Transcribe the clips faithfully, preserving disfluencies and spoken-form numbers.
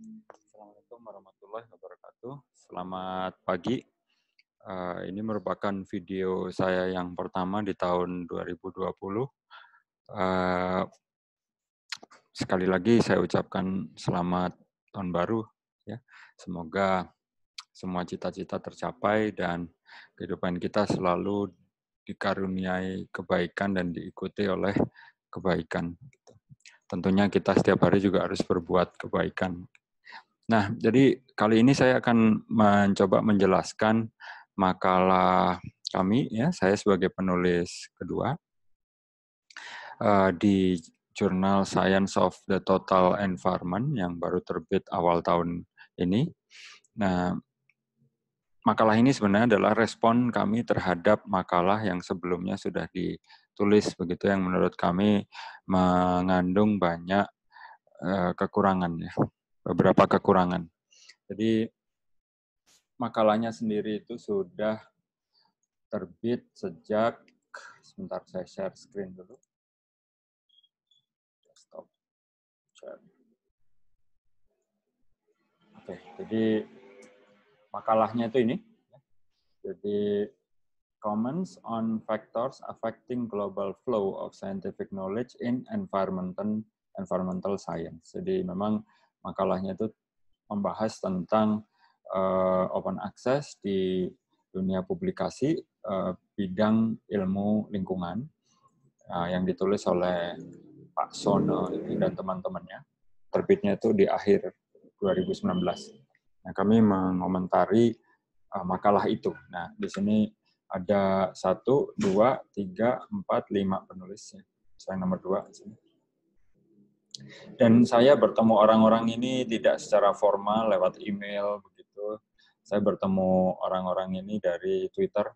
Assalamualaikum warahmatullahi wabarakatuh. Selamat pagi. Uh, ini merupakan video saya yang pertama di tahun dua ribu dua puluh. Uh, sekali lagi saya ucapkan selamat tahun baru. Ya, semoga semua cita-cita tercapai dan kehidupan kita selalu dikaruniai kebaikan dan diikuti oleh kebaikan. Tentunya kita setiap hari juga harus berbuat kebaikan. Nah, jadi kali ini saya akan mencoba menjelaskan makalah kami, ya, saya sebagai penulis kedua uh, di jurnal Science of the Total Environment yang baru terbit awal tahun ini. Nah, makalah ini sebenarnya adalah respon kami terhadap makalah yang sebelumnya sudah ditulis, begitu, yang menurut kami mengandung banyak uh, kekurangan, ya. Beberapa kekurangan. Jadi makalahnya sendiri itu sudah terbit sejak, sebentar saya share screen dulu. Stop. Share. Oke, jadi makalahnya itu ini. Jadi Comments on Factors Affecting Global Flow of Scientific Knowledge in Environmental Environmental Science. Jadi memang makalahnya itu membahas tentang uh, open access di dunia publikasi uh, bidang ilmu lingkungan uh, yang ditulis oleh Pak Sono dan teman-temannya. Terbitnya itu di akhir dua ribu sembilan belas. Nah, kami mengomentari uh, makalah itu. Nah, di sini ada satu, dua, tiga, empat, lima penulis. Saya nomor dua di sini. Dan saya bertemu orang-orang ini tidak secara formal lewat email, begitu. Saya bertemu orang-orang ini dari Twitter.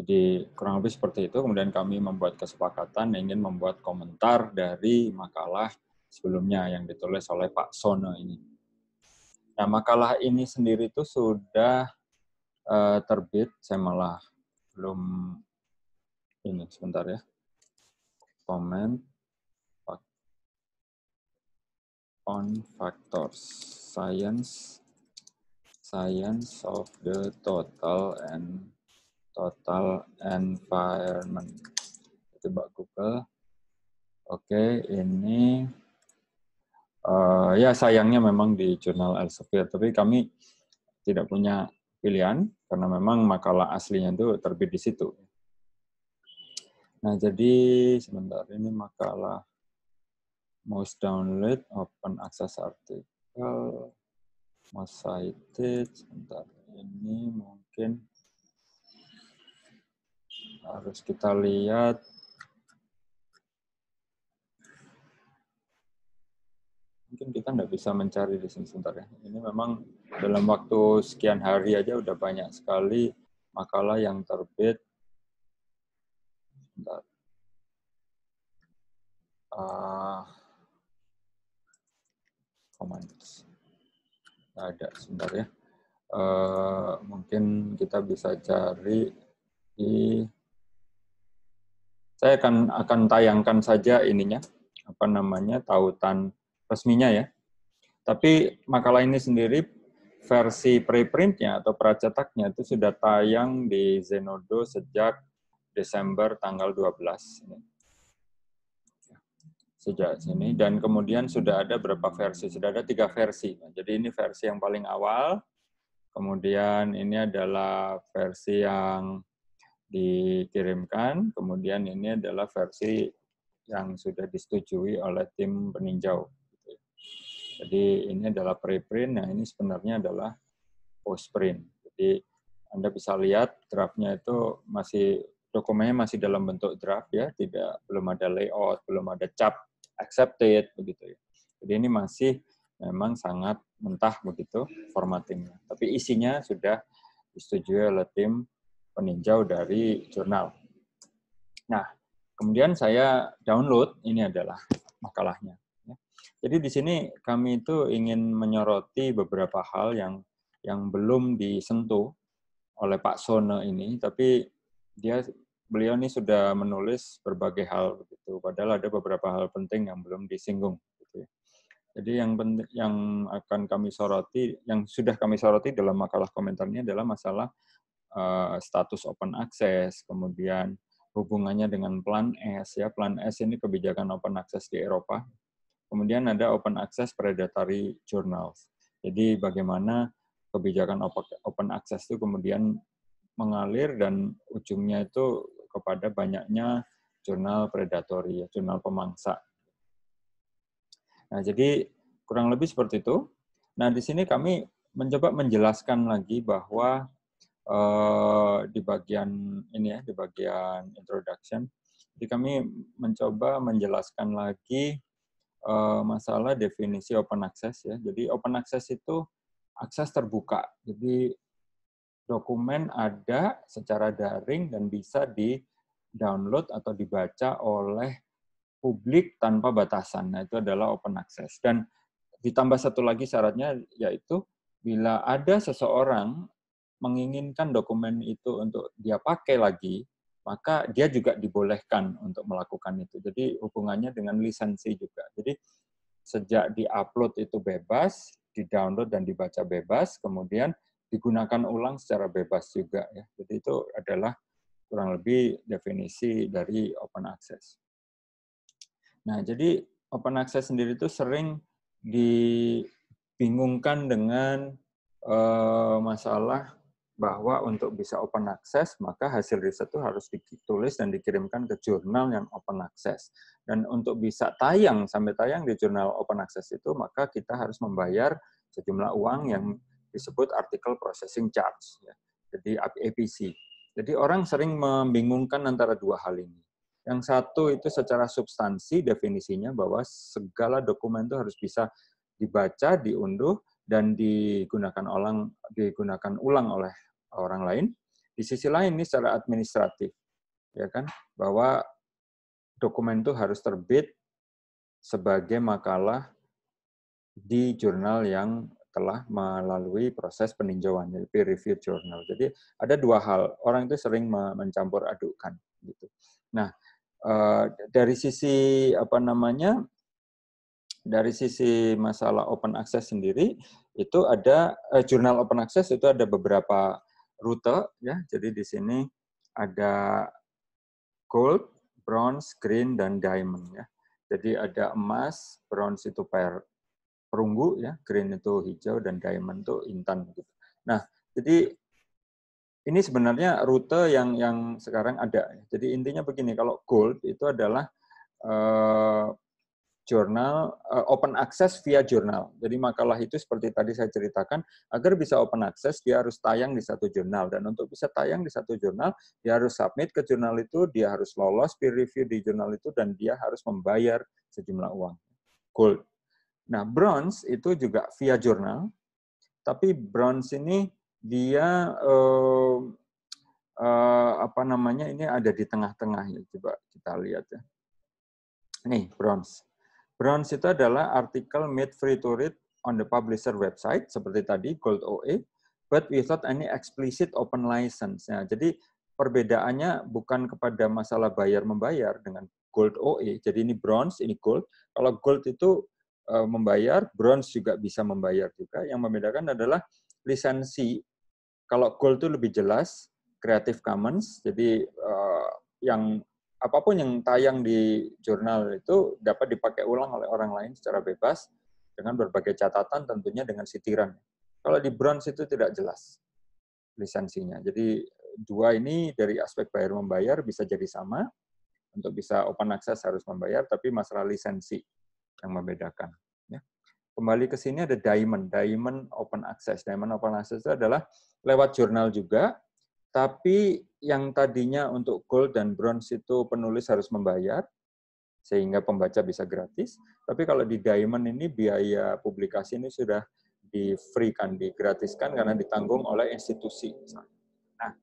Jadi kurang lebih seperti itu. Kemudian kami membuat kesepakatan ingin membuat komentar dari makalah sebelumnya yang ditulis oleh Pak Sono ini. Nah, makalah ini sendiri itu sudah uh, terbit. Saya malah belum ini, sebentar ya. Comment on Factors, Science, Science of the Total and Total Environment. Coba Google. Oke, ini uh, ya sayangnya memang di jurnal Elsevier, tapi kami tidak punya pilihan karena memang makalah aslinya itu terbit di situ. Nah, jadi sebentar, ini makalah most download, open access artikel, most cited, sebentar, ini mungkin harus kita lihat. Mungkin kita nggak bisa mencari di sini, sebentar ya. Ini memang dalam waktu sekian hari aja udah banyak sekali makalah yang terbit. Sebentar. Uh, Comments. Nggak ada, sebentar ya. Uh, mungkin kita bisa cari di. Saya akan akan tayangkan saja ininya, apa namanya, tautan resminya ya. Tapi makalah ini sendiri versi preprintnya atau pracetaknya itu sudah tayang di Zenodo sejak Desember tanggal dua belas ini. Sejak sini, dan kemudian sudah ada berapa versi, sudah ada tiga versi. Nah, jadi ini versi yang paling awal, kemudian ini adalah versi yang dikirimkan, kemudian ini adalah versi yang sudah disetujui oleh tim peninjau. Jadi ini adalah preprint, nah ini sebenarnya adalah postprint. Jadi Anda bisa lihat draftnya itu masih, dokumennya masih dalam bentuk draft ya, tidak, belum ada layout, belum ada cap accepted, begitu ya. Jadi ini masih memang sangat mentah begitu formattingnya. Tapi isinya sudah disetujui oleh tim peninjau dari jurnal. Nah, kemudian saya download, ini adalah makalahnya. Jadi di sini kami itu ingin menyoroti beberapa hal yang yang belum disentuh oleh Pak Sono ini, tapi dia beliau ini sudah menulis berbagai hal begitu, padahal ada beberapa hal penting yang belum disinggung. Gitu ya. Jadi yang penting, yang akan kami soroti, yang sudah kami soroti dalam makalah komentarnya adalah masalah uh, status open access, kemudian hubungannya dengan Plan S. Ya, Plan S ini kebijakan open access di Eropa. Kemudian ada open access predatory journals. Jadi bagaimana kebijakan open access itu kemudian mengalir dan ujungnya itu kepada banyaknya jurnal predatory, jurnal pemangsa. Nah, jadi kurang lebih seperti itu. Nah, di sini kami mencoba menjelaskan lagi bahwa eh, di bagian ini ya, di bagian introduction, jadi kami mencoba menjelaskan lagi eh, masalah definisi open access ya. Jadi open access itu akses terbuka. Jadi dokumen ada secara daring dan bisa di-download atau dibaca oleh publik tanpa batasan. Nah, itu adalah open access. Dan ditambah satu lagi syaratnya, yaitu bila ada seseorang menginginkan dokumen itu untuk dia pakai lagi, maka dia juga dibolehkan untuk melakukan itu. Jadi hubungannya dengan lisensi juga. Jadi sejak di-upload itu bebas, di-download dan dibaca bebas, kemudian digunakan ulang secara bebas juga ya. Jadi itu adalah kurang lebih definisi dari open access. Nah, jadi open access sendiri itu sering dibingungkan dengan uh, masalah bahwa untuk bisa open access, maka hasil riset itu harus ditulis dan dikirimkan ke jurnal yang open access. Dan untuk bisa tayang, sampai tayang di jurnal open access itu, maka kita harus membayar sejumlah uang yang disebut article processing charge, ya. Jadi A P C. Jadi orang sering membingungkan antara dua hal ini. Yang satu itu secara substansi definisinya bahwa segala dokumen itu harus bisa dibaca, diunduh, dan digunakan ulang, digunakan ulang oleh orang lain. Di sisi lain ini secara administratif, ya kan, bahwa dokumen itu harus terbit sebagai makalah di jurnal yang telah melalui proses peninjauan, jadi peer review journal. Jadi ada dua hal, orang itu sering mencampur adukkan gitu. Nah, Uh, dari sisi apa namanya, dari sisi masalah open access sendiri itu ada eh, jurnal open access itu ada beberapa rute ya. Jadi di sini ada gold, bronze, green dan diamond ya. Jadi ada emas, bronze itu per, perunggu ya, green itu hijau dan diamond itu intan gitu. Nah, jadi ini sebenarnya rute yang yang sekarang ada. Jadi intinya begini, kalau gold itu adalah uh, jurnal uh, open access via jurnal. Jadi makalah itu seperti tadi saya ceritakan, agar bisa open access dia harus tayang di satu jurnal, dan untuk bisa tayang di satu jurnal dia harus submit ke jurnal itu, dia harus lolos peer review di jurnal itu, dan dia harus membayar sejumlah uang. Gold. Nah, bronze itu juga via jurnal, tapi bronze ini dia eh, eh, apa namanya, ini ada di tengah-tengah ya, coba kita lihat ya. Nih, bronze. Bronze itu adalah artikel made free to read on the publisher website seperti tadi gold O A, but without any explicit open license. Nah, jadi perbedaannya bukan kepada masalah bayar membayar dengan gold O A. Jadi ini bronze, ini gold. Kalau gold itu eh, membayar, bronze juga bisa membayar juga. Yang membedakan adalah lisensi. Kalau gold itu lebih jelas, Creative Commons, jadi eh, yang apapun yang tayang di jurnal itu dapat dipakai ulang oleh orang lain secara bebas dengan berbagai catatan, tentunya dengan sitiran. Kalau di bronze itu tidak jelas lisensinya. Jadi dua ini dari aspek bayar membayar bisa jadi sama. Untuk bisa open access harus membayar, tapi masalah lisensi yang membedakan. Kembali ke sini ada diamond, diamond open access. Diamond open access itu adalah lewat jurnal juga, tapi yang tadinya untuk gold dan bronze itu penulis harus membayar, sehingga pembaca bisa gratis. Tapi kalau di diamond ini biaya publikasi ini sudah di-free-kan, digratiskan karena ditanggung oleh institusi. Nah,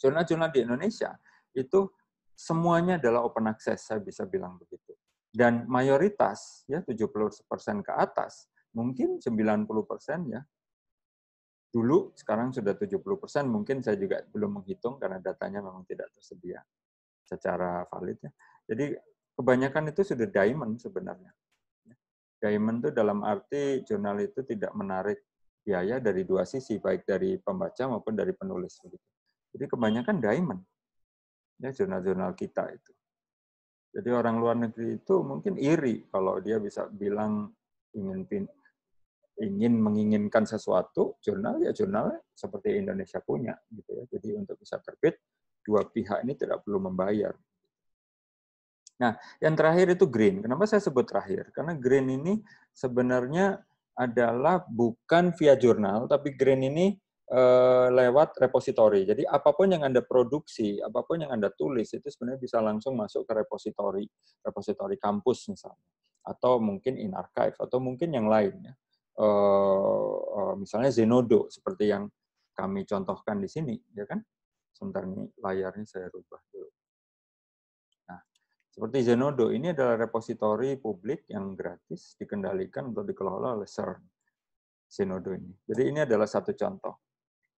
jurnal-jurnal di Indonesia itu semuanya adalah open access, saya bisa bilang begitu. Dan mayoritas ya tujuh puluh persen ke atas, mungkin sembilan puluh persen ya. Dulu sekarang sudah tujuh puluh persen, mungkin saya juga belum menghitung karena datanya memang tidak tersedia secara valid ya. Jadi kebanyakan itu sudah diamond sebenarnya. Diamond itu dalam arti jurnal itu tidak menarik biaya dari dua sisi, baik dari pembaca maupun dari penulis. Jadi kebanyakan diamond, ya jurnal-jurnal kita itu. Jadi orang luar negeri itu mungkin iri kalau dia bisa bilang ingin pin, ingin menginginkan sesuatu, jurnal ya jurnal seperti Indonesia punya, gitu ya. Jadi untuk bisa terbit, dua pihak ini tidak perlu membayar. Nah, yang terakhir itu green. Kenapa saya sebut terakhir? Karena green ini sebenarnya adalah bukan via jurnal, tapi green ini e, lewat repository. Jadi apapun yang Anda produksi, apapun yang Anda tulis, itu sebenarnya bisa langsung masuk ke repository, repository kampus misalnya, atau mungkin in archive, atau mungkin yang lainnya. E, e, misalnya Zenodo, seperti yang kami contohkan di sini, ya kan? Sebentar nih, layarnya saya rubah dulu. Seperti Zenodo, ini adalah repositori publik yang gratis dikendalikan untuk dikelola oleh CERN. Zenodo ini. Jadi ini adalah satu contoh.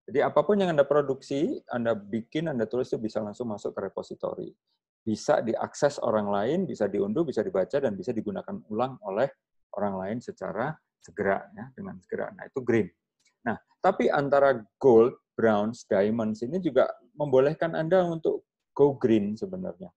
Jadi apapun yang Anda produksi, Anda bikin, Anda tulis itu bisa langsung masuk ke repositori. Bisa diakses orang lain, bisa diunduh, bisa dibaca, dan bisa digunakan ulang oleh orang lain secara segera, ya, dengan segera. Nah, itu green. Nah, tapi antara gold, bronze, diamonds ini juga membolehkan Anda untuk go green sebenarnya.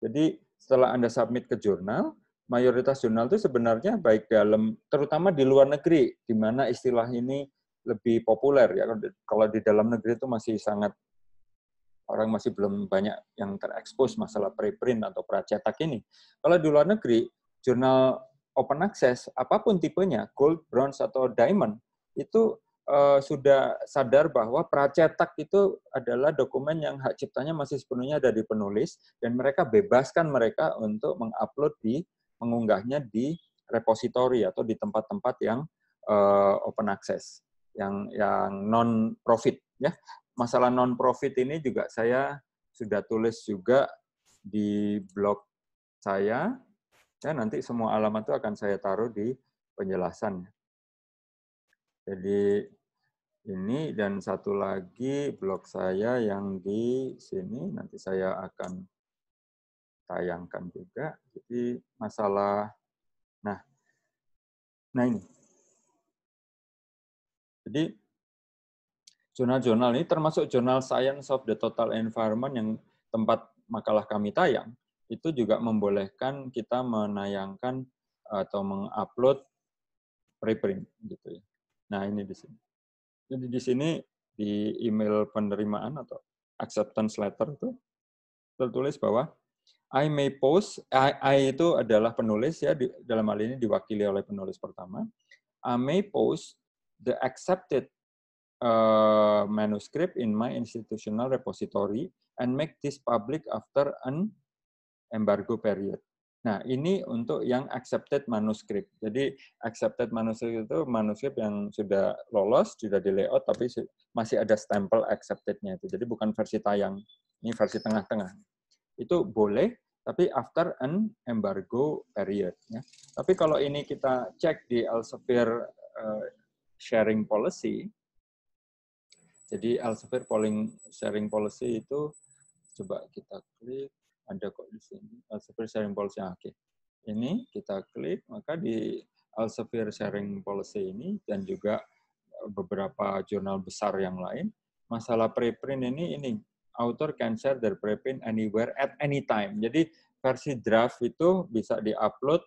Jadi setelah Anda submit ke jurnal, mayoritas jurnal itu sebenarnya baik dalam, terutama di luar negeri, di mana istilah ini lebih populer ya. Kalau di dalam negeri itu masih sangat, orang masih belum banyak yang terekspos masalah preprint atau pracetak ini. Kalau di luar negeri, jurnal open access, apapun tipenya, gold, bronze, atau diamond, itu eh, sudah sadar bahwa pracetak itu adalah dokumen yang hak ciptanya masih sepenuhnya dari penulis, dan mereka bebaskan mereka untuk mengupload di, mengunggahnya di repository atau di tempat-tempat yang uh, open access, yang yang non profit ya. Masalah non profit ini juga saya sudah tulis juga di blog saya. Ya, nanti semua alamat itu akan saya taruh di penjelasannya. Jadi ini dan satu lagi blog saya yang di sini nanti saya akan tayangkan juga. Jadi masalah, nah, nah ini. Jadi jurnal-jurnal ini termasuk jurnal Science of the Total Environment yang tempat makalah kami tayang, itu juga membolehkan kita menayangkan atau mengupload preprint gitu ya. Nah ini di sini. Jadi di sini di email penerimaan atau acceptance letter itu tertulis bahwa I may post, I, I itu adalah penulis ya, di, dalam hal ini diwakili oleh penulis pertama. I may post the accepted uh, manuscript in my institutional repository and make this public after an embargo period. Nah, ini untuk yang accepted manuscript. Jadi, accepted manuscript itu manuscript yang sudah lolos, sudah di layout, tapi masih ada stempel accepted-nya itu. Jadi, bukan versi tayang. Ini versi tengah-tengah. Itu boleh, tapi after an embargo period. Ya. Tapi kalau ini kita cek di Elsevier uh, sharing policy, jadi Elsevier sharing policy itu, coba kita klik, ada kok di sini, Elsevier sharing policy. Oke, okay. Ini kita klik, maka di Elsevier sharing policy ini dan juga beberapa jurnal besar yang lain, masalah preprint ini, ini author can share their preprint anywhere at any time. Jadi versi draft itu bisa diupload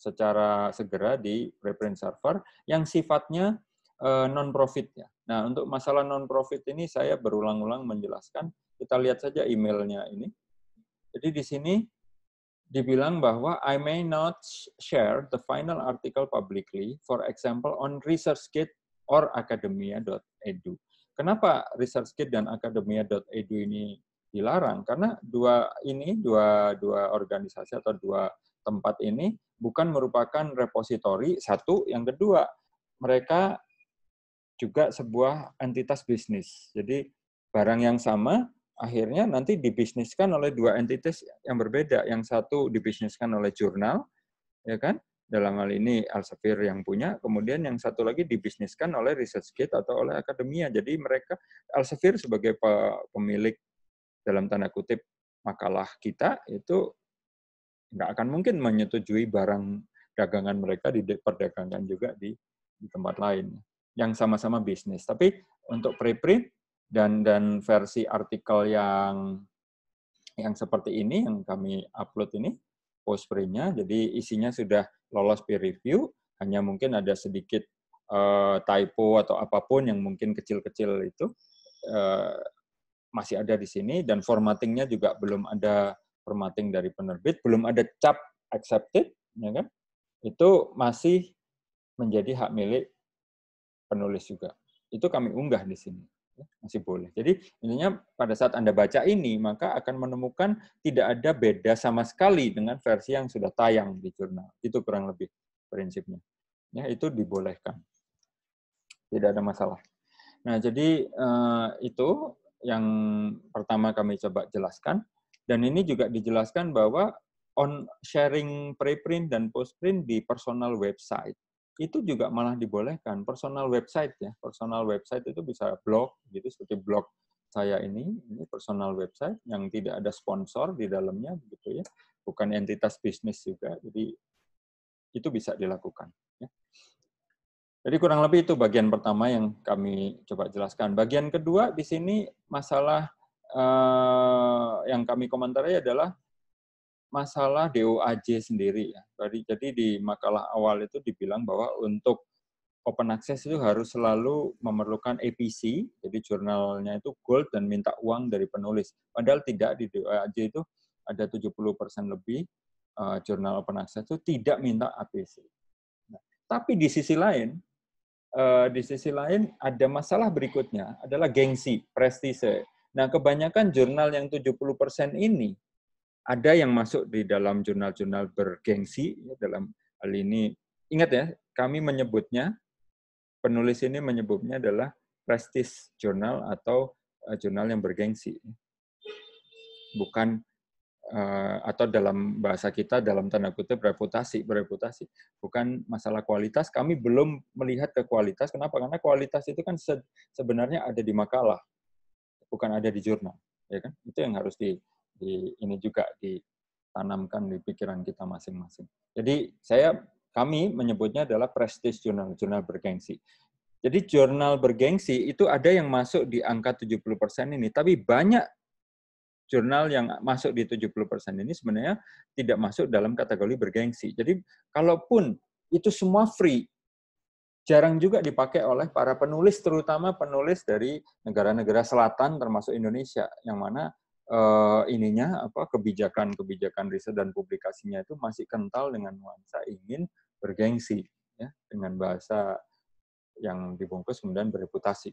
secara segera di preprint server yang sifatnya uh, non-profit ya. Nah untuk masalah non-profit ini saya berulang-ulang menjelaskan. Kita lihat saja emailnya ini. Jadi di sini dibilang bahwa I may not share the final article publicly, for example on ResearchGate or academia dot edu. Kenapa ResearchGate dan academia dot edu ini dilarang? Karena dua ini dua dua organisasi atau dua tempat ini bukan merupakan repositori satu, yang kedua mereka juga sebuah entitas bisnis. Jadi barang yang sama akhirnya nanti dibisniskan oleh dua entitas yang berbeda. Yang satu dibisniskan oleh jurnal, ya kan? Dalam hal ini Elsevier yang punya. Kemudian yang satu lagi dibisniskan oleh ResearchGate atau oleh akademia. Jadi mereka Elsevier sebagai pemilik dalam tanda kutip makalah kita itu nggak akan mungkin menyetujui barang dagangan mereka, diperdagangkan juga di, di tempat lain. Yang sama-sama bisnis. Tapi untuk preprint dan dan versi artikel yang yang seperti ini, yang kami upload ini, post printnya, jadi isinya sudah lolos peer review, hanya mungkin ada sedikit uh, typo atau apapun yang mungkin kecil-kecil itu, uh, masih ada di sini, dan formattingnya juga belum ada formatting dari penerbit, belum ada cap accepted, ya kan? Itu masih menjadi hak milik penulis juga. Itu kami unggah di sini. Masih boleh. Jadi intinya pada saat Anda baca ini, maka akan menemukan tidak ada beda sama sekali dengan versi yang sudah tayang di jurnal. Itu kurang lebih prinsipnya. Ya, itu dibolehkan. Tidak ada masalah. Nah, jadi eh, itu yang pertama kami coba jelaskan. Dan ini juga dijelaskan bahwa on sharing preprint dan postprint di personal website. Itu juga malah dibolehkan, personal website ya, personal website itu bisa blog, gitu seperti blog saya ini, ini personal website yang tidak ada sponsor di dalamnya, gitu ya, bukan entitas bisnis juga, jadi itu bisa dilakukan. Ya. Jadi kurang lebih itu bagian pertama yang kami coba jelaskan. Bagian kedua di sini masalah eh, yang kami komentari adalah masalah D O A J sendiri ya. Jadi di makalah awal itu dibilang bahwa untuk open access itu harus selalu memerlukan A P C, jadi jurnalnya itu gold dan minta uang dari penulis. Padahal tidak, di D O A J itu ada tujuh puluh persen lebih uh, jurnal open access itu tidak minta A P C. Nah, tapi di sisi lain, uh, di sisi lain ada masalah berikutnya adalah gengsi, prestise. Nah, kebanyakan jurnal yang tujuh puluh persen ini ada yang masuk di dalam jurnal-jurnal bergengsi, dalam hal ini, ingat ya, kami menyebutnya, penulis ini menyebutnya adalah prestige jurnal atau jurnal yang bergengsi. Bukan, atau dalam bahasa kita, dalam tanda kutip, reputasi, bereputasi. Bukan masalah kualitas, kami belum melihat ke kualitas, kenapa? Karena kualitas itu kan sebenarnya ada di makalah, bukan ada di jurnal. Ya kan? Itu yang harus di Di, ini juga ditanamkan di pikiran kita masing-masing. Jadi saya kami menyebutnya adalah prestige jurnal, jurnal bergengsi. Jadi jurnal bergengsi itu ada yang masuk di angka tujuh puluh persen ini, tapi banyak jurnal yang masuk di tujuh puluh persen ini sebenarnya tidak masuk dalam kategori bergengsi. Jadi kalaupun itu semua free, jarang juga dipakai oleh para penulis, terutama penulis dari negara-negara selatan termasuk Indonesia, yang mana Uh, ininya apa kebijakan-kebijakan riset dan publikasinya itu masih kental dengan nuansa ingin bergengsi ya, dengan bahasa yang dibungkus kemudian bereputasi.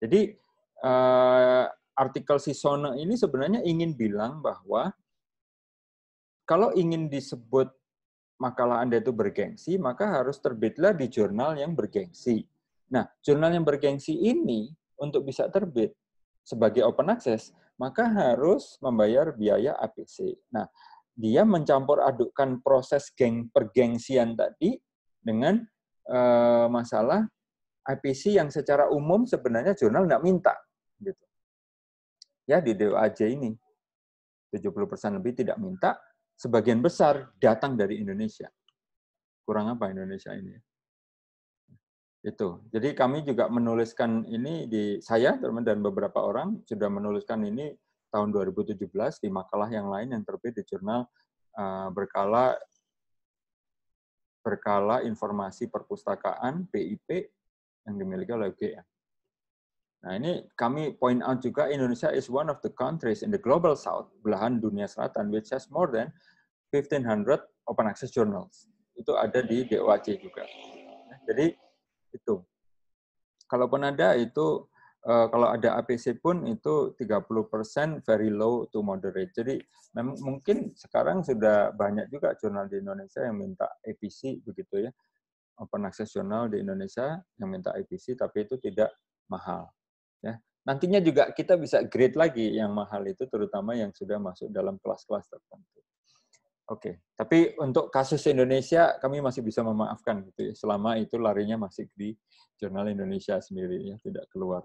Jadi uh, artikel si Sono ini sebenarnya ingin bilang bahwa kalau ingin disebut makalah Anda itu bergengsi, maka harus terbitlah di jurnal yang bergengsi. Nah, jurnal yang bergengsi ini untuk bisa terbit sebagai open access, maka harus membayar biaya A P C. Nah, dia mencampur adukkan proses geng pergengsian tadi dengan e, masalah A P C yang secara umum sebenarnya jurnal nggak minta, gitu. Ya di D O A J ini tujuh puluh persen lebih tidak minta, sebagian besar datang dari Indonesia. Kurang apa Indonesia ini? Itu. Jadi kami juga menuliskan ini di saya dan beberapa orang sudah menuliskan ini tahun dua ribu tujuh belas di makalah yang lain yang terbit di jurnal uh, berkala berkala informasi perpustakaan P I P yang dimiliki oleh U G M. Nah, ini kami point out juga Indonesia is one of the countries in the global south, belahan dunia selatan, which has more than fifteen hundred open access journals. Itu ada di D O A J juga. Jadi itu. Kalaupun ada itu, uh, kalau ada A P C pun itu tiga puluh persen very low to moderate. Jadi memang mungkin sekarang sudah banyak juga jurnal di Indonesia yang minta A P C begitu ya. Open access jurnal di Indonesia yang minta A P C tapi itu tidak mahal. Ya. Nantinya juga kita bisa grade lagi yang mahal itu terutama yang sudah masuk dalam kelas-kelas tertentu. Oke, okay. Tapi untuk kasus Indonesia kami masih bisa memaafkan gitu ya, selama itu larinya masih di jurnal Indonesia sendiri ya, tidak keluar.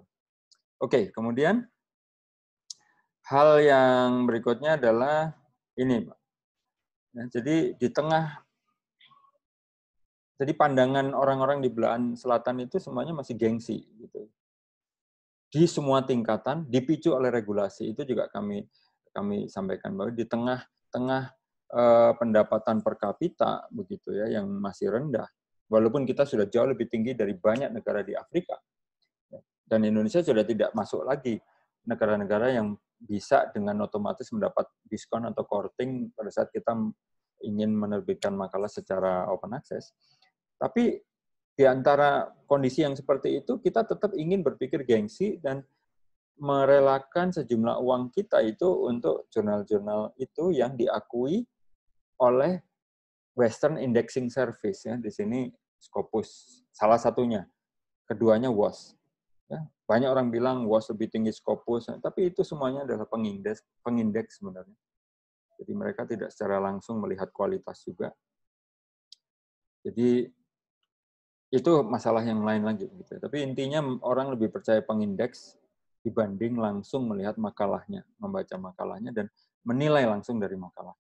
Oke, okay, kemudian hal yang berikutnya adalah ini, Pak. Nah, jadi di tengah Jadi pandangan orang-orang di belahan selatan itu semuanya masih gengsi gitu. Di semua tingkatan dipicu oleh regulasi. Itu juga kami kami sampaikan bahwa di tengah-tengah eh, pendapatan per kapita begitu ya yang masih rendah, walaupun kita sudah jauh lebih tinggi dari banyak negara di Afrika. Dan Indonesia sudah tidak masuk lagi negara-negara yang bisa dengan otomatis mendapat diskon atau korting pada saat kita ingin menerbitkan makalah secara open access. Tapi di antara kondisi yang seperti itu, kita tetap ingin berpikir gengsi dan merelakan sejumlah uang kita itu untuk jurnal-jurnal itu yang diakui oleh Western Indexing Service. Ya. Di sini Scopus salah satunya. Keduanya W O S. Ya. Banyak orang bilang W O S lebih tinggi Scopus, tapi itu semuanya adalah pengindeks, pengindeks sebenarnya. Jadi mereka tidak secara langsung melihat kualitas juga. Jadi itu masalah yang lain lagi gitu. Tapi intinya orang lebih percaya pengindeks dibanding langsung melihat makalahnya, membaca makalahnya dan menilai langsung dari makalah.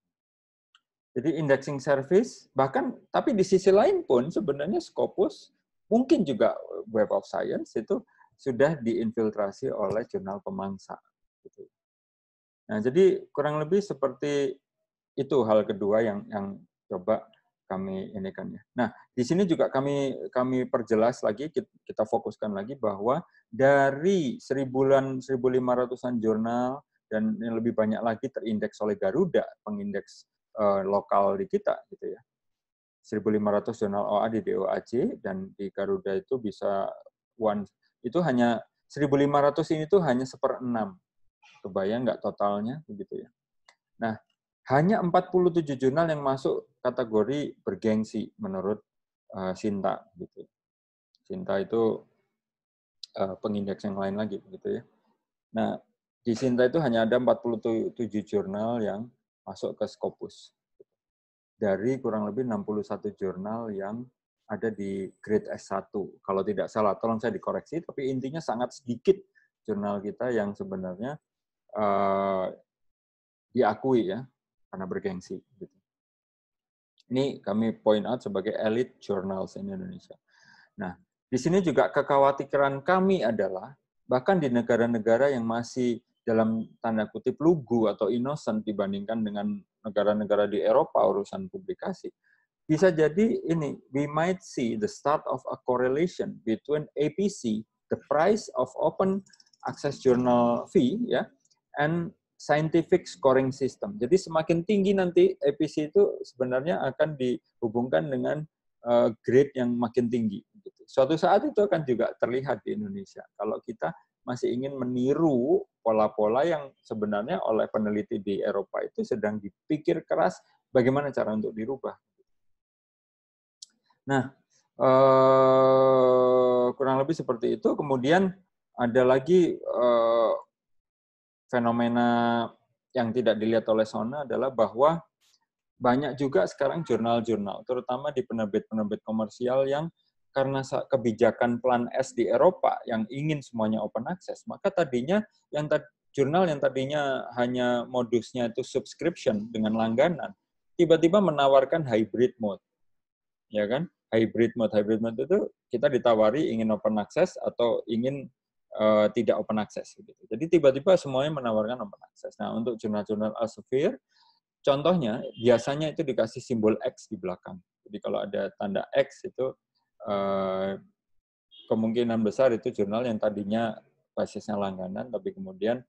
Jadi indexing service bahkan tapi di sisi lain pun sebenarnya Scopus mungkin juga Web of Science itu sudah diinfiltrasi oleh jurnal pemangsa gitu. Nah, jadi kurang lebih seperti itu hal kedua yang yang coba kami ini kan ya. Nah, di sini juga kami kami perjelas lagi, kita fokuskan lagi bahwa dari seribuan seribu lima ratusan jurnal dan yang lebih banyak lagi terindeks oleh Garuda, pengindeks uh, lokal di kita gitu ya. seribu lima ratus jurnal O A di D O A J dan di Garuda itu bisa one itu hanya seribu lima ratus ini tuh hanya seperenam. Kebayang nggak totalnya begitu ya. Nah, hanya empat puluh tujuh jurnal yang masuk kategori bergengsi menurut uh, Sinta gitu. Sinta itu uh, pengindeks yang lain lagi gitu ya. Nah, di Sinta itu hanya ada empat puluh tujuh jurnal yang masuk ke Scopus. Dari kurang lebih enam puluh satu jurnal yang ada di grade S satu. Kalau tidak salah, tolong saya dikoreksi, tapi intinya sangat sedikit jurnal kita yang sebenarnya uh, diakui ya. Karena bergengsi. Gitu. Ini kami point out sebagai elite journals in Indonesia. Nah, di sini juga kekhawatiran kami adalah bahkan di negara-negara yang masih dalam tanda kutip lugu atau innocent dibandingkan dengan negara-negara di Eropa urusan publikasi, bisa jadi ini, we might see the start of a correlation between A P C, the price of open access journal fee, ya, and scientific scoring system. Jadi semakin tinggi nanti A P C itu sebenarnya akan dihubungkan dengan uh, grade yang makin tinggi. Gitu. Suatu saat itu akan juga terlihat di Indonesia. Kalau kita masih ingin meniru pola-pola yang sebenarnya oleh peneliti di Eropa itu sedang dipikir keras bagaimana cara untuk dirubah. Nah, uh, kurang lebih seperti itu. Kemudian ada lagi uh, fenomena yang tidak dilihat oleh Sono adalah bahwa banyak juga sekarang jurnal-jurnal, terutama di penerbit-penerbit komersial yang karena kebijakan Plan S di Eropa yang ingin semuanya open access, maka tadinya yang tad, jurnal yang tadinya hanya modusnya itu subscription dengan langganan, tiba-tiba menawarkan hybrid mode, ya kan? Hybrid mode, hybrid mode itu kita ditawari ingin open access atau ingin Uh, tidak open access. Gitu. Jadi tiba-tiba semuanya menawarkan open access. Nah, untuk jurnal-jurnal Elsevier, contohnya biasanya itu dikasih simbol X di belakang. Jadi kalau ada tanda X itu uh, kemungkinan besar itu jurnal yang tadinya basisnya langganan, tapi kemudian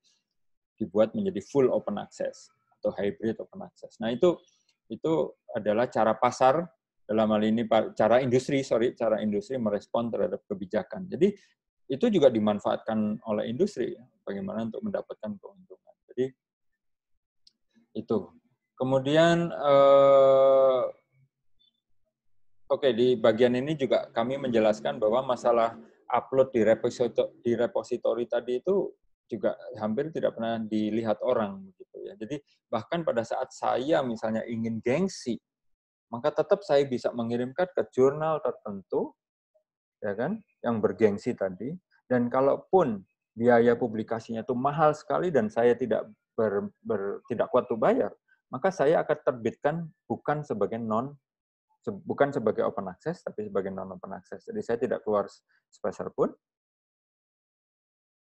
dibuat menjadi full open access atau hybrid open access. Nah, itu itu adalah cara pasar dalam hal ini cara industri, sorry, cara industri merespon terhadap kebijakan. Jadi itu juga dimanfaatkan oleh industri, bagaimana untuk mendapatkan keuntungan. Jadi, itu. Kemudian, eh, oke, okay, di bagian ini juga kami menjelaskan bahwa masalah upload di repositori, di repositori tadi itu juga hampir tidak pernah dilihat orang. Gitu ya. Jadi, bahkan pada saat saya misalnya ingin gengsi, maka tetap saya bisa mengirimkan ke jurnal tertentu, ya kan, yang bergengsi tadi, dan kalaupun biaya publikasinya itu mahal sekali dan saya tidak ber, ber, tidak kuat untuk bayar, maka saya akan terbitkan bukan sebagai non bukan sebagai open access, tapi sebagai non-open access. Jadi saya tidak keluar spacer pun.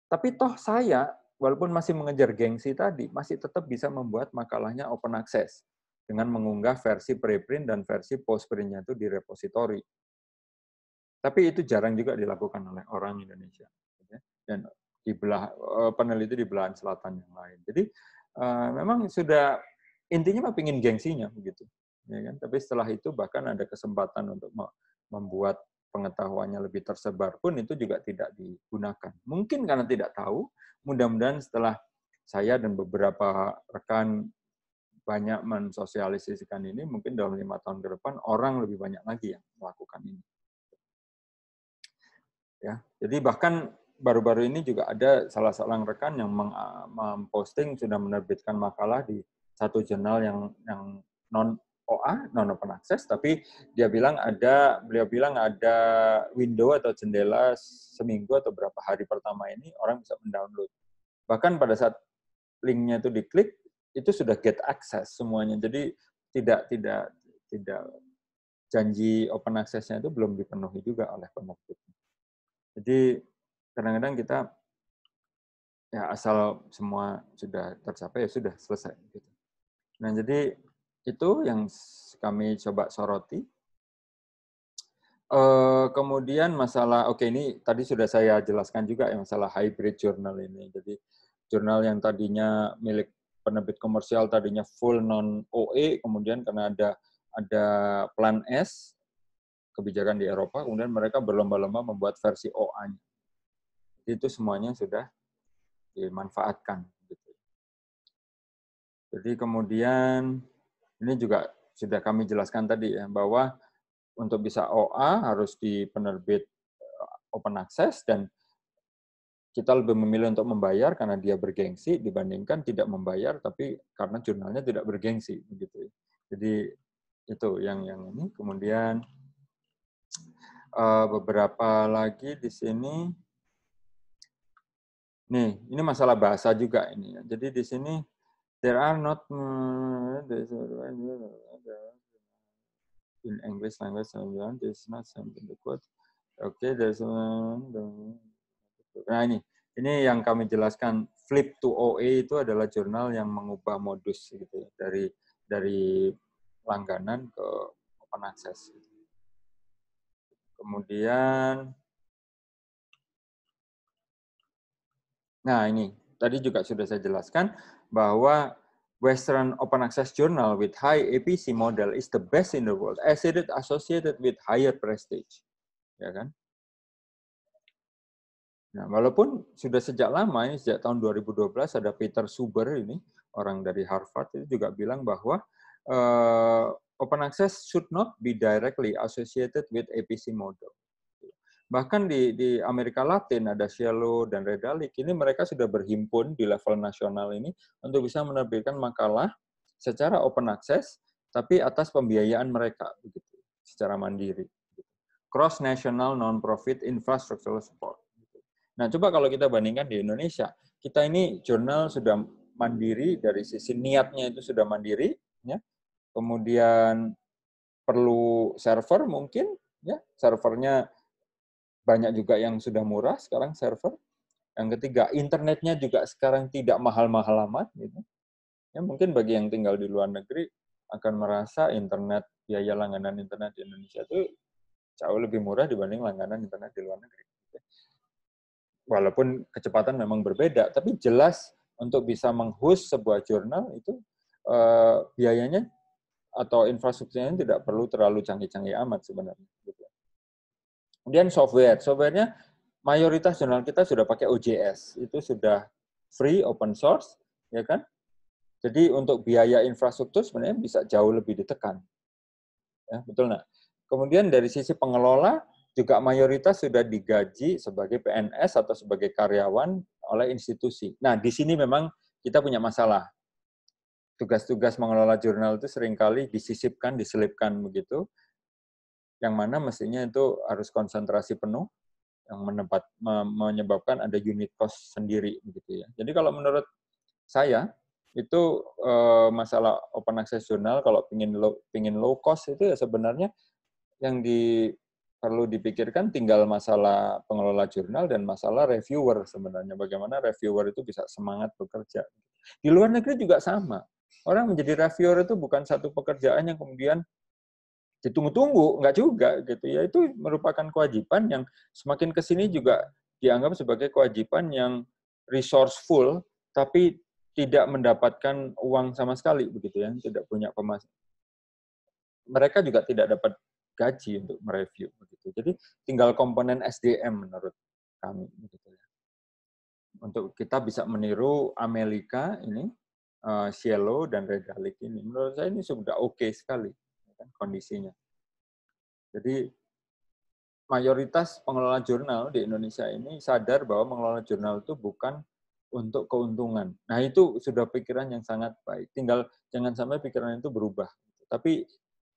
Tapi toh saya, walaupun masih mengejar gengsi tadi, masih tetap bisa membuat makalahnya open access dengan mengunggah versi preprint dan versi postprintnya itu di repositori. Tapi itu jarang juga dilakukan oleh orang Indonesia. Dan di belah, peneliti di belahan selatan yang lain. Jadi memang sudah, intinya mah pingin gengsinya begitu, ya kan? Tapi setelah itu bahkan ada kesempatan untuk membuat pengetahuannya lebih tersebar pun itu juga tidak digunakan. Mungkin karena tidak tahu, mudah-mudahan setelah saya dan beberapa rekan banyak mensosialisasikan ini, mungkin dalam lima tahun ke depan orang lebih banyak lagi yang melakukan ini. Ya, jadi bahkan baru-baru ini juga ada salah seorang rekan yang memposting sudah menerbitkan makalah di satu jurnal yang yang non O A, non open access, tapi dia bilang ada, beliau bilang ada window atau jendela seminggu atau berapa hari pertama ini orang bisa mendownload. Bahkan pada saat linknya itu diklik, itu sudah get access semuanya. Jadi tidak tidak tidak janji open access-nya itu belum dipenuhi juga oleh penerbit. Jadi kadang-kadang kita ya asal semua sudah tercapai ya sudah selesai. Nah jadi itu yang kami coba soroti. E, kemudian masalah, oke okay, ini tadi sudah saya jelaskan juga ya masalah hybrid journal ini. Jadi jurnal yang tadinya milik penerbit komersial, tadinya full non O E, kemudian karena ada ada Plan S, kebijakan di Eropa, kemudian mereka berlomba-lomba membuat versi O A-nya. Itu semuanya sudah dimanfaatkan. Jadi kemudian ini juga sudah kami jelaskan tadi ya, bahwa untuk bisa O A harus di penerbit open access dan kita lebih memilih untuk membayar karena dia bergengsi dibandingkan tidak membayar tapi karena jurnalnya tidak bergengsi begitu. Jadi itu yang yang ini. Kemudian beberapa lagi di sini. Nih, ini masalah bahasa juga ini. Jadi di sini there are not in English language there is not something to quote. Okay, there's nah ini ini yang kami jelaskan flip to O A itu adalah jurnal yang mengubah modus gitu dari dari langganan ke open access. Kemudian nah ini tadi juga sudah saya jelaskan bahwa Western Open Access Journal with high A P C model is the best in the world, as it is associated with higher prestige. Ya kan? Nah, walaupun sudah sejak lama, ini sejak tahun dua ribu dua belas ada Peter Suber ini, orang dari Harvard, itu juga bilang bahwa uh, Open Access should not be directly associated with A P C model. Bahkan di, di Amerika Latin ada Scielo dan Redalik, ini mereka sudah berhimpun di level nasional ini untuk bisa menerbitkan makalah secara open access, tapi atas pembiayaan mereka, begitu, secara mandiri. Cross-national non-profit infrastructural support. Nah, coba kalau kita bandingkan di Indonesia, kita ini jurnal sudah mandiri dari sisi niatnya itu sudah mandiri, ya. Kemudian perlu server mungkin, ya, servernya banyak juga yang sudah murah sekarang server. Yang ketiga, internetnya juga sekarang tidak mahal-mahal amat. Gitu. Ya, mungkin bagi yang tinggal di luar negeri akan merasa internet, biaya langganan internet di Indonesia itu jauh lebih murah dibanding langganan internet di luar negeri. Walaupun kecepatan memang berbeda, tapi jelas untuk bisa menghost sebuah jurnal itu eh, biayanya atau infrastrukturnya tidak perlu terlalu canggih-canggih amat sebenarnya. Gitu. Kemudian software, softwarenya mayoritas jurnal kita sudah pakai O J S, itu sudah free, open source, ya kan? Jadi untuk biaya infrastruktur sebenarnya bisa jauh lebih ditekan, ya betul nggak? Kemudian dari sisi pengelola juga mayoritas sudah digaji sebagai P N S atau sebagai karyawan oleh institusi. Nah di sini memang kita punya masalah. Tugas-tugas mengelola jurnal itu seringkali disisipkan, diselipkan begitu. Yang mana mestinya itu harus konsentrasi penuh yang menempat, menyebabkan ada unit cost sendiri begitu ya. Jadi kalau menurut saya itu uh, masalah open access jurnal kalau pingin low, pingin low cost itu ya sebenarnya yang di, perlu dipikirkan tinggal masalah pengelola jurnal dan masalah reviewer sebenarnya. Bagaimana reviewer itu bisa semangat bekerja. Di luar negeri juga sama. Orang menjadi reviewer itu bukan satu pekerjaan yang kemudian ditunggu-tunggu, enggak juga gitu ya. Itu merupakan kewajiban yang semakin ke sini juga dianggap sebagai kewajiban yang resourceful tapi tidak mendapatkan uang sama sekali begitu ya, tidak punya pemas. Mereka juga tidak dapat gaji untuk mereview begitu. Jadi tinggal komponen S D M menurut kami begitu ya. Untuk kita bisa meniru Amerika ini, uh, Scielo dan Redalik ini. Menurut saya ini sudah oke okay sekali. Kondisinya. Jadi mayoritas pengelola jurnal di Indonesia ini sadar bahwa mengelola jurnal itu bukan untuk keuntungan. Nah itu sudah pikiran yang sangat baik. Tinggal jangan sampai pikiran itu berubah. Tapi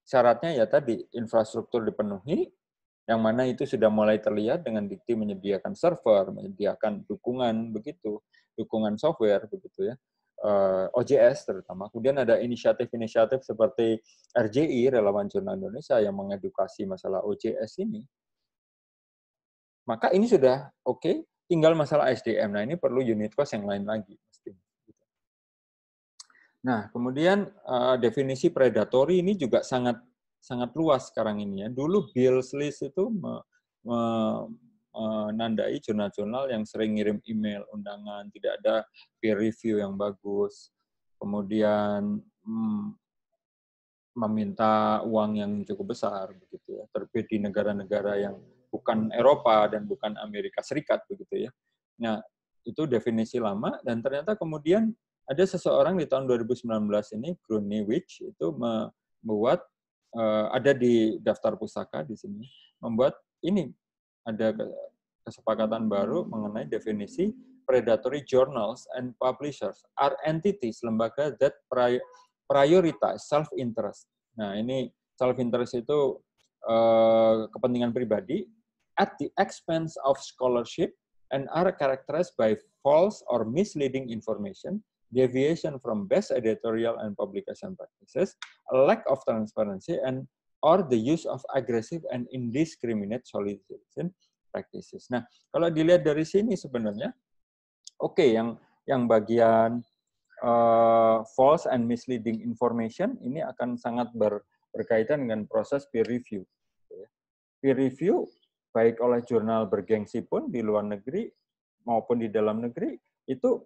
syaratnya ya tadi infrastruktur dipenuhi, yang mana itu sudah mulai terlihat dengan dikti menyediakan server, menyediakan dukungan begitu, dukungan software begitu ya. O J S terutama. Kemudian ada inisiatif-inisiatif seperti R J I, Relawan Jurnal Indonesia, yang mengedukasi masalah O J S ini. Maka ini sudah oke, okay, tinggal masalah S D M. Nah, ini perlu unit cost yang lain lagi. Nah, kemudian definisi predatory ini juga sangat sangat luas sekarang ini. Ya. Dulu Bill's List itu menandai jurnal-jurnal yang sering ngirim email, undangan, tidak ada peer review yang bagus, kemudian hmm, meminta uang yang cukup besar, begitu ya, terbit di negara-negara yang bukan Eropa dan bukan Amerika Serikat, begitu ya. Nah, itu definisi lama, dan ternyata kemudian ada seseorang di tahun dua ribu sembilan belas ini, Grunewich, itu membuat, uh, ada di daftar pustaka di sini, membuat ini, ada kesepakatan baru mengenai definisi predatory journals and publishers are entities, lembaga that prioritize self-interest. Nah, ini self-interest itu uh, kepentingan pribadi at the expense of scholarship and are characterized by false or misleading information, deviation from best editorial and publication practices, a lack of transparency, and or the use of aggressive and indiscriminate solicitation practices. Nah, kalau dilihat dari sini sebenarnya, oke, okay, yang yang bagian uh, false and misleading information ini akan sangat ber, berkaitan dengan proses peer review. Peer review baik oleh jurnal bergengsi pun di luar negeri maupun di dalam negeri itu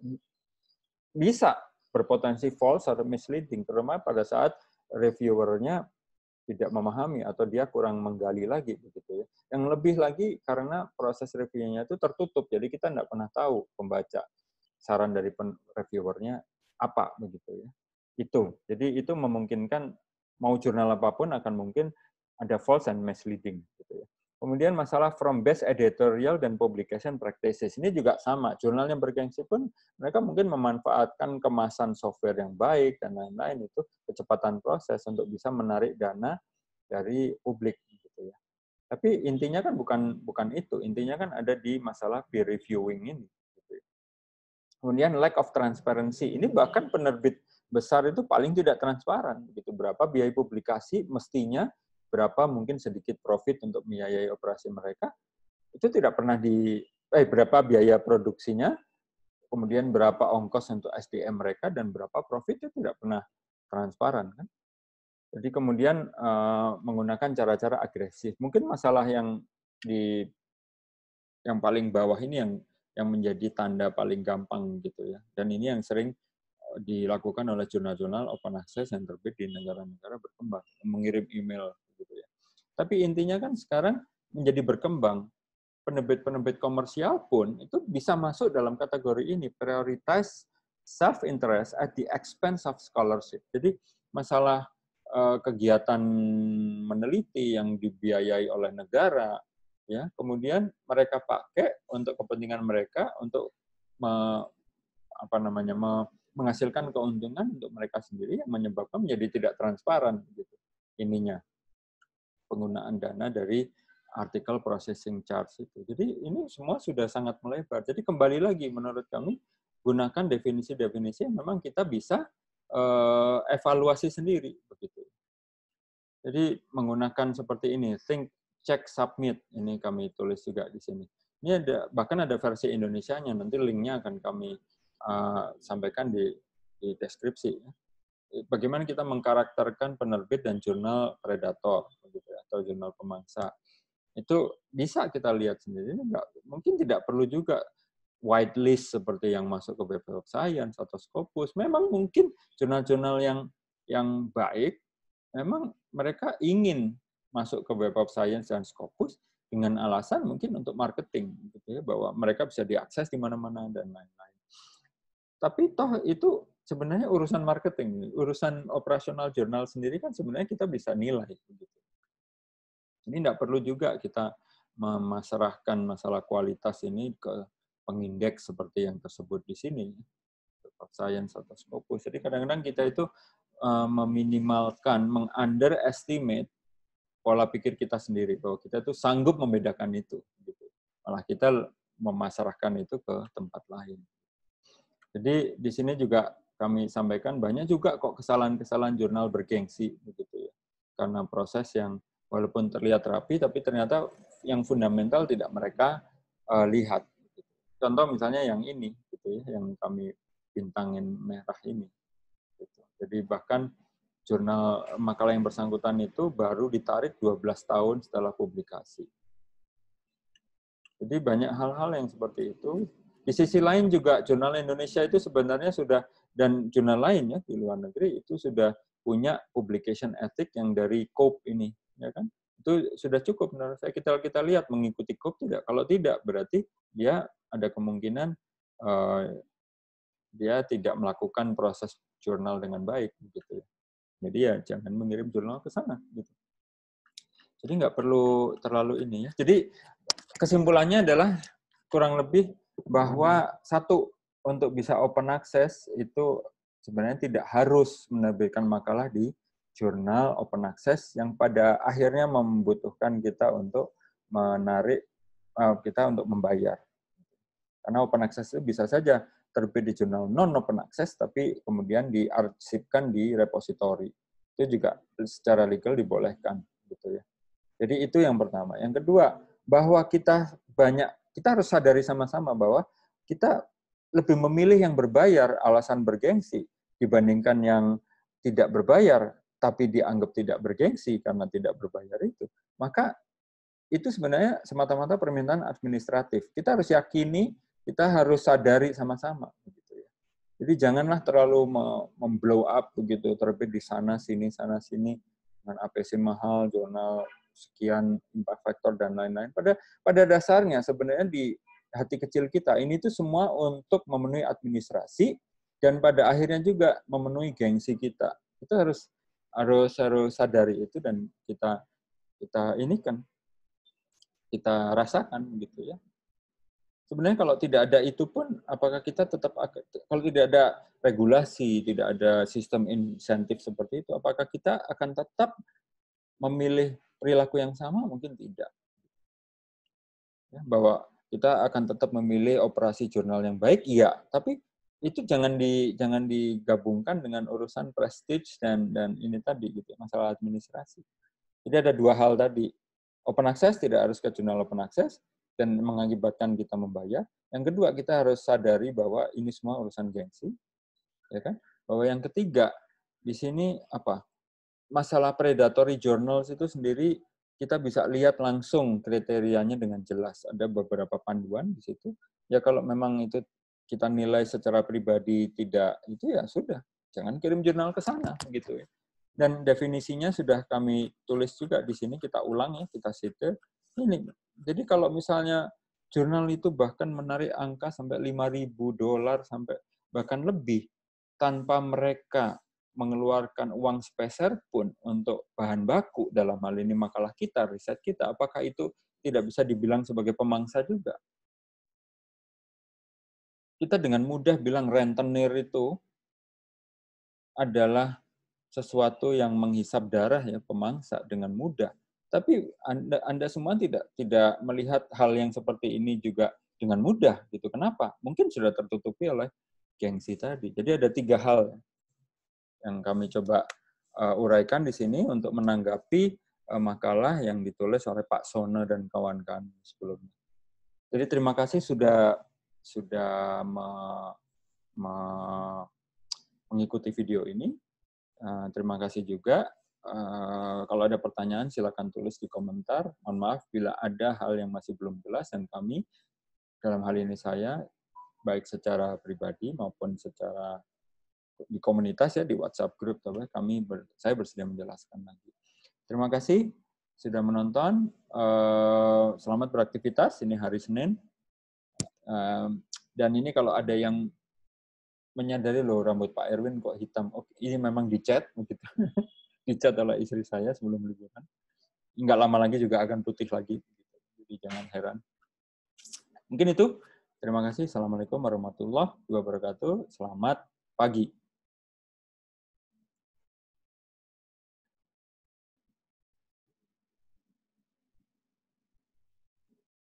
bisa berpotensi false atau misleading, terutama pada saat reviewernya tidak memahami atau dia kurang menggali lagi begitu ya. Yang lebih lagi karena proses reviewnya itu tertutup, jadi kita tidak pernah tahu pembaca saran dari reviewernya apa begitu ya. Itu, jadi itu memungkinkan mau jurnal apapun akan mungkin ada false and misleading gitu ya. Kemudian masalah from best editorial dan publication practices ini juga sama. Jurnal yang bergengsi pun mereka mungkin memanfaatkan kemasan software yang baik dan lain-lain, itu kecepatan proses untuk bisa menarik dana dari publik gitu ya. Tapi intinya kan bukan bukan itu. Intinya kan ada di masalah peer reviewing ini gitu ya. Kemudian lack of transparency. Ini bahkan penerbit besar itu paling tidak transparan gitu. Berapa biaya publikasi mestinya, berapa mungkin sedikit profit untuk biayai operasi mereka, itu tidak pernah di, eh, berapa biaya produksinya, kemudian berapa ongkos untuk S D M mereka, dan berapa profitnya tidak pernah transparan. Kan? Jadi kemudian uh, menggunakan cara-cara agresif. Mungkin masalah yang di yang paling bawah ini yang yang menjadi tanda paling gampang gitu ya. Dan ini yang sering dilakukan oleh jurnal-jurnal open access yang terbit di negara-negara berkembang, mengirim email. Gitu ya. Tapi intinya kan sekarang menjadi berkembang, penerbit-penerbit komersial pun itu bisa masuk dalam kategori ini, prioritize self-interest at the expense of scholarship. Jadi masalah eh, kegiatan meneliti yang dibiayai oleh negara, ya kemudian mereka pakai untuk kepentingan mereka, untuk me, apa namanya me, menghasilkan keuntungan untuk mereka sendiri yang menyebabkan menjadi tidak transparan gitu, ininya. Penggunaan dana dari artikel processing charge itu. Jadi ini semua sudah sangat melebar. Jadi kembali lagi menurut kami gunakan definisi-definisi yang memang kita bisa uh, evaluasi sendiri begitu. Jadi menggunakan seperti ini, think, check, submit, ini kami tulis juga di sini. Ini ada, bahkan ada versi Indonesianya, nanti linknya akan kami uh, sampaikan di, di deskripsi. Bagaimana kita mengkarakterkan penerbit dan jurnal predator begitu, atau jurnal pemangsa. Itu bisa kita lihat sendiri, enggak, mungkin tidak perlu juga whitelist seperti yang masuk ke Web of Science atau Scopus. Memang mungkin jurnal-jurnal yang yang baik, memang mereka ingin masuk ke Web of Science dan Scopus dengan alasan mungkin untuk marketing, gitu ya, bahwa mereka bisa diakses di mana-mana dan lain-lain. Tapi toh itu sebenarnya urusan marketing, urusan operasional jurnal sendiri kan sebenarnya kita bisa nilai. Gitu. Ini tidak perlu juga kita memasrahkan masalah kualitas ini ke pengindeks seperti yang tersebut di sini, Web of Science atau Scopus. Jadi kadang-kadang kita itu uh, meminimalkan, meng-underestimate pola pikir kita sendiri, bahwa kita itu sanggup membedakan itu. Gitu. Malah kita memasrahkan itu ke tempat lain. Jadi di sini juga kami sampaikan banyak juga kok kesalahan-kesalahan jurnal bergengsi, begitu ya, karena proses yang walaupun terlihat rapi, tapi ternyata yang fundamental tidak mereka uh, lihat. Contoh misalnya yang ini, gitu ya, yang kami bintangin merah ini. Gitu. Jadi bahkan jurnal makalah yang bersangkutan itu baru ditarik dua belas tahun setelah publikasi. Jadi banyak hal-hal yang seperti itu. Di sisi lain juga jurnal Indonesia itu sebenarnya sudah, dan jurnal lain ya di luar negeri itu sudah punya publication ethic yang dari COPE ini, ya kan? Itu sudah cukup menurut saya. Kita kita lihat mengikuti COPE tidak. Kalau tidak berarti dia ada kemungkinan uh, dia tidak melakukan proses jurnal dengan baik, gitu. Jadi ya jangan mengirim jurnal ke sana, gitu. Jadi nggak perlu terlalu ini ya. Jadi kesimpulannya adalah kurang lebih bahwa satu, untuk bisa open access itu sebenarnya tidak harus menerbitkan makalah di jurnal open access yang pada akhirnya membutuhkan kita untuk menarik uh, kita untuk membayar. Karena open access itu bisa saja terbit di jurnal non-open access, tapi kemudian diarsipkan di repositori. Itu juga secara legal dibolehkan, gitu ya. Jadi itu yang pertama. Yang kedua, bahwa kita banyak, kita harus sadari sama-sama bahwa kita lebih memilih yang berbayar alasan bergengsi dibandingkan yang tidak berbayar, tapi dianggap tidak bergengsi karena tidak berbayar itu. Maka itu sebenarnya semata-mata permintaan administratif. Kita harus yakini, kita harus sadari sama-sama, begitu ya. Jadi janganlah terlalu memblow up begitu, terbit di sana sini sana sini dengan A P C mahal, jurnal sekian, impact factor dan lain-lain. Pada pada dasarnya sebenarnya di hati kecil kita ini tuh semua untuk memenuhi administrasi dan pada akhirnya juga memenuhi gengsi kita. Kita harus harus harus sadari itu dan kita kita ini kan kita rasakan, gitu ya. Sebenarnya kalau tidak ada itu pun, apakah kita tetap, kalau tidak ada regulasi, tidak ada sistem insentif seperti itu, apakah kita akan tetap memilih perilaku yang sama? Mungkin tidak. Ya, bahwa kita akan tetap memilih operasi jurnal yang baik, iya. Tapi itu jangan di, jangan digabungkan dengan urusan prestige dan dan ini tadi, gitu, masalah administrasi. Jadi ada dua hal tadi. Open access tidak harus ke jurnal open access, dan mengakibatkan kita membayar. Yang kedua, kita harus sadari bahwa ini semua urusan gengsi, ya kan? Bahwa yang ketiga, di sini apa? Masalah predatory journals itu sendiri kita bisa lihat langsung kriterianya dengan jelas. Ada beberapa panduan di situ. Ya kalau memang itu kita nilai secara pribadi tidak itu ya sudah, jangan kirim jurnal ke sana, gitu ya. Dan definisinya sudah kami tulis juga di sini, kita ulang ya, kita cite. Ini, jadi kalau misalnya jurnal itu bahkan menarik angka sampai lima ribu dolar sampai bahkan lebih tanpa mereka mengeluarkan uang speser pun untuk bahan baku dalam hal ini makalah kita, riset kita, apakah itu tidak bisa dibilang sebagai pemangsa juga? Kita dengan mudah bilang rentenir itu adalah sesuatu yang menghisap darah, ya, pemangsa dengan mudah. Tapi anda, anda semua tidak tidak melihat hal yang seperti ini juga dengan mudah, gitu. Kenapa? Mungkin sudah tertutupi oleh gengsi tadi. Jadi ada tiga hal yang kami coba uh, uraikan di sini untuk menanggapi uh, makalah yang ditulis oleh Pak Sono dan kawan-kawan sebelumnya. Jadi terima kasih sudah sudah me, me, mengikuti video ini. Uh, terima kasih juga. Uh, kalau ada pertanyaan silakan tulis di komentar. Mohon maaf bila ada hal yang masih belum jelas dan kami dalam hal ini saya baik secara pribadi maupun secara di komunitas ya di WhatsApp grup, tapi kami ber, saya bersedia menjelaskan lagi. Terima kasih sudah menonton. Uh, selamat beraktivitas. Ini hari Senin. Uh, dan ini kalau ada yang menyadari loh rambut Pak Erwin kok hitam. Oh, ini memang dicat begitu. Dicat oleh istri saya sebelum liburan. Nggak lama lagi juga akan putih lagi. Jadi jangan heran. Mungkin itu. Terima kasih. Assalamualaikum warahmatullahi wabarakatuh. Selamat pagi.